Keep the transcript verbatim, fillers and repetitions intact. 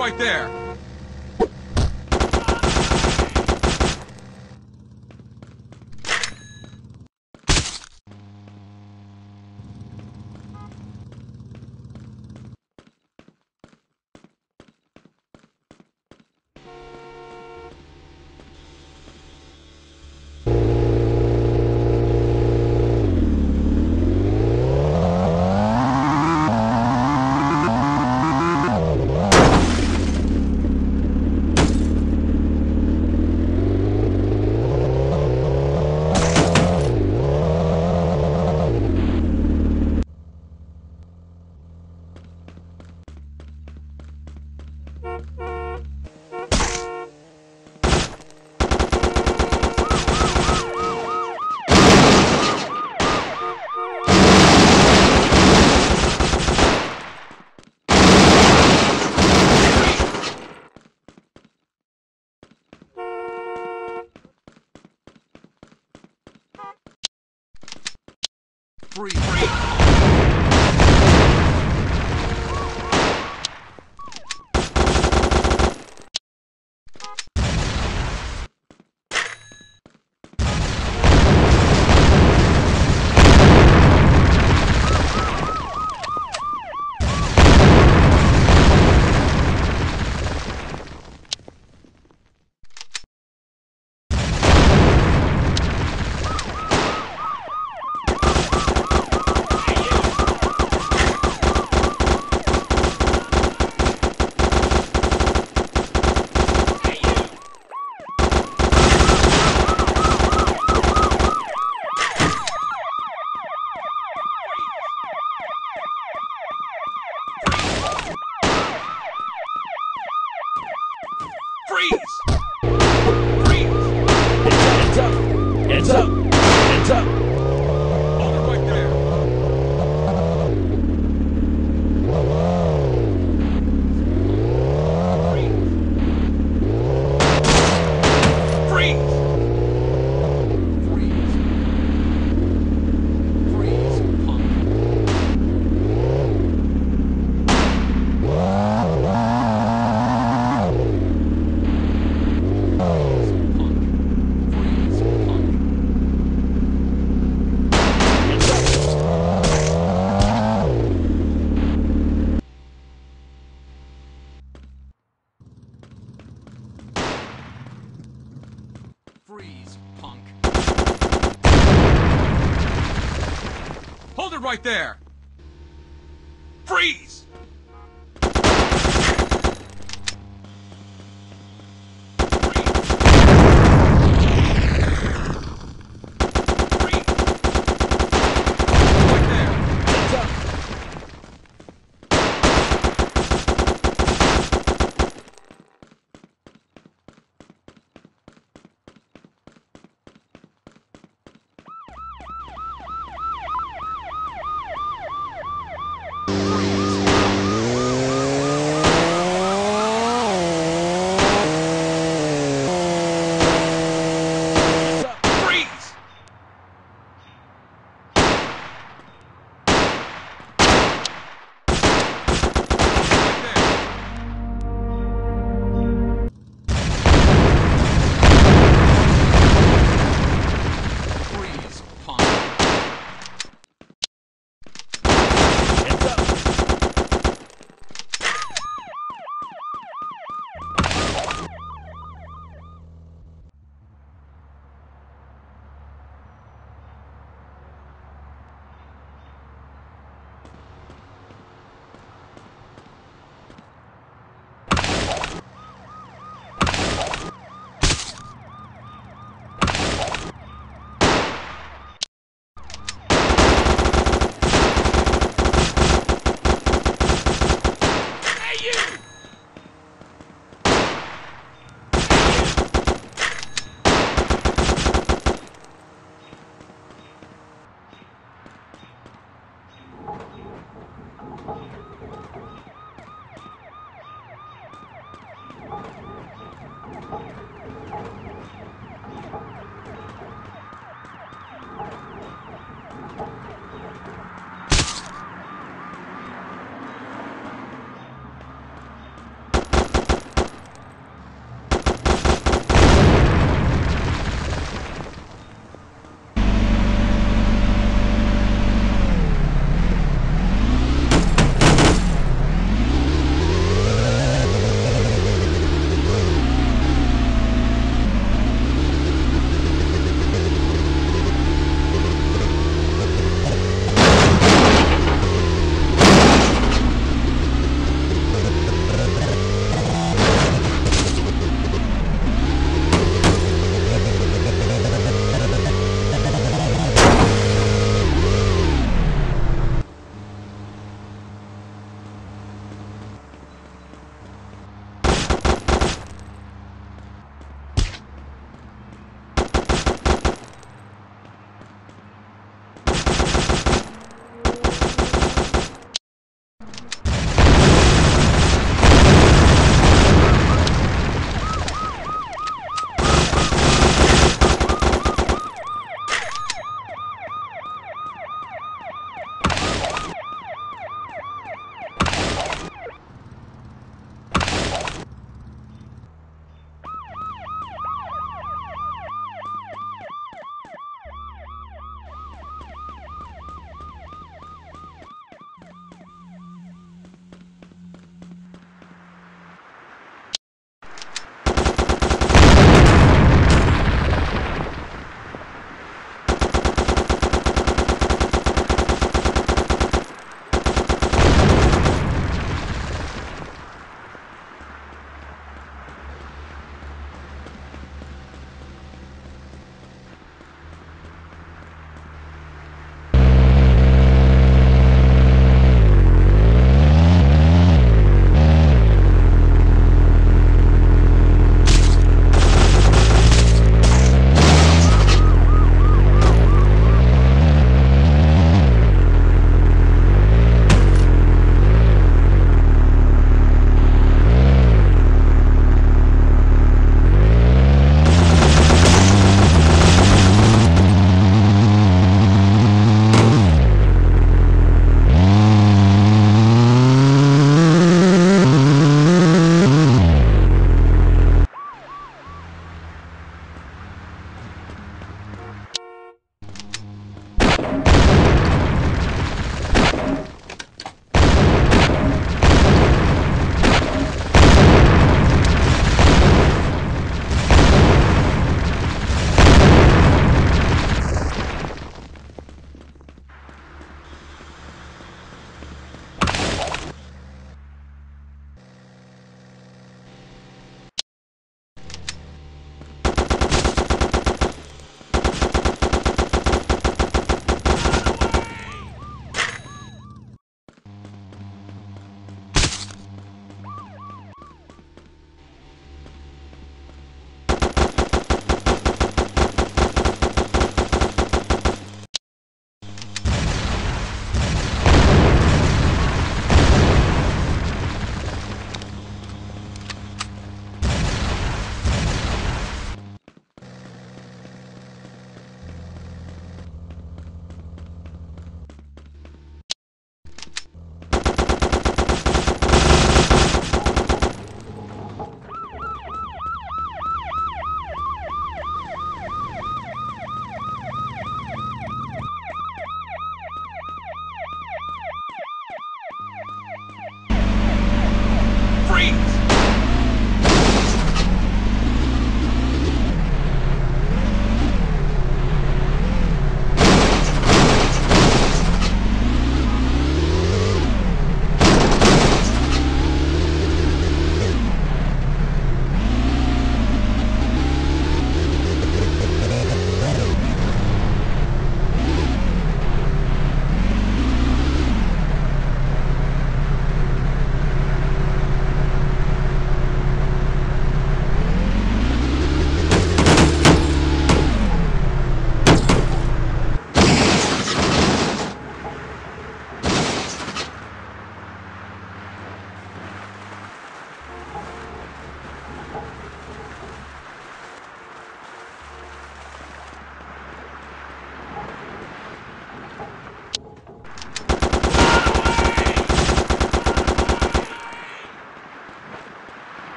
right there. Free, free. Freeze, punk. Hold it right there. Freeze!